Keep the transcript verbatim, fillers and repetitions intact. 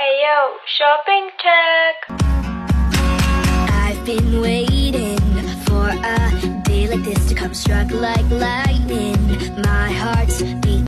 Heyo, shopping tag. I've been waiting for a day like this to come struck like lightning. My heart's beating.